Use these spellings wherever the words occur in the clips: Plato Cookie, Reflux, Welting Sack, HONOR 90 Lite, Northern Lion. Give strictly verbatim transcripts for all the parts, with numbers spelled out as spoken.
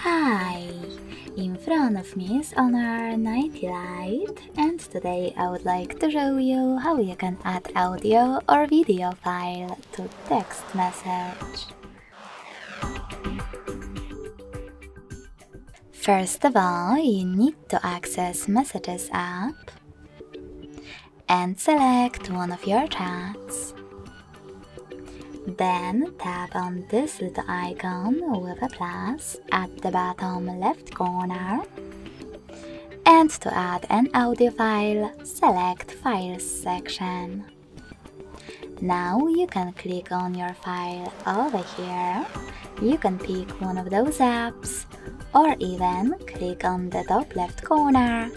Hi! In front of me is HONOR ninety Lite, and today I would like to show you how you can add audio or video file to text message. First of all, you need to access Messages app and select one of your chats. Then tap on this little icon with a plus at the bottom left corner, and to add an audio file, select Files section. Now you can click on your file over here. You can pick one of those apps, or even click on the top left corner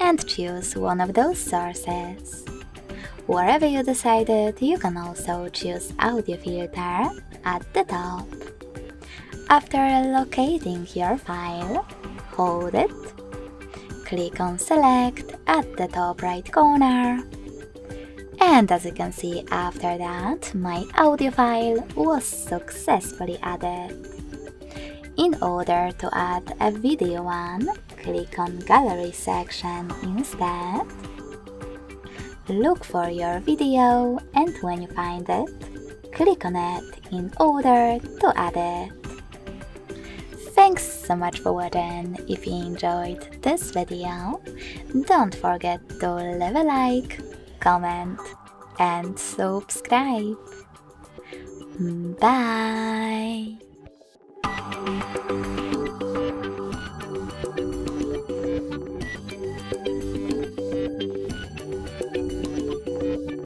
and choose one of those sources. Wherever you decided, you can also choose Audio Filter at the top. After locating your file, hold it, click on Select at the top right corner. And as you can see, after that, my audio file was successfully added. In order to add a video one, click on Gallery section instead. Look for your video, and when you find it, click on it in order to add it. Thanks so much for watching. If you enjoyed this video, don't forget to leave a like, comment and subscribe. Bye!